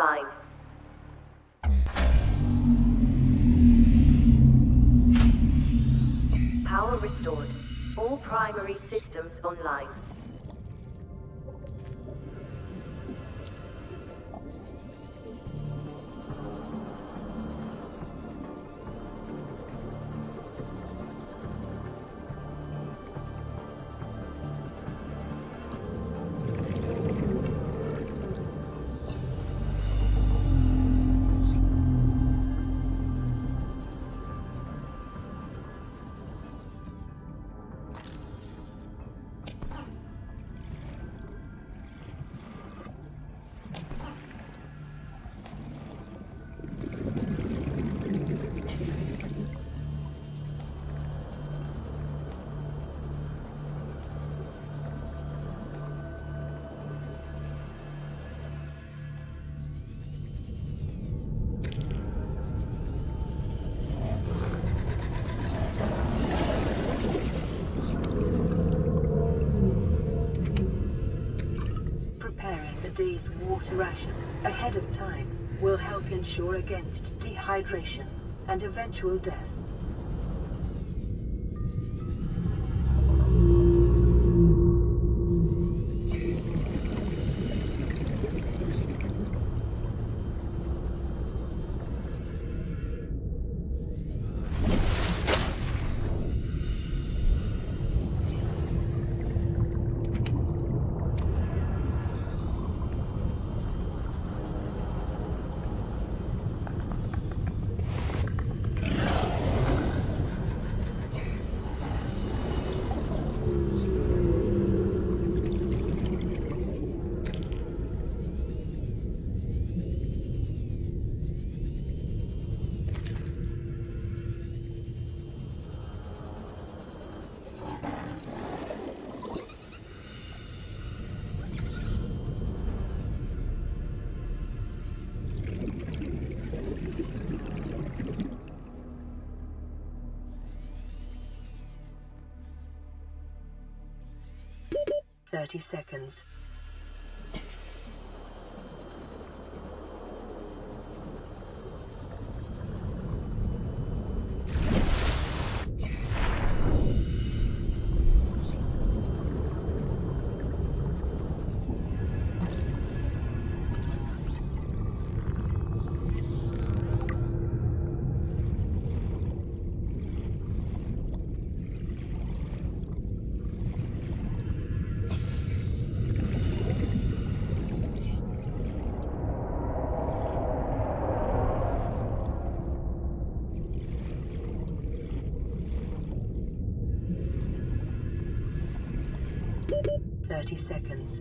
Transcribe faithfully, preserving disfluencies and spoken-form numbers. Line. Power restored. All primary systems online. Today's water ration ahead of time will help ensure against dehydration and eventual death. Thirty seconds. Thirty seconds.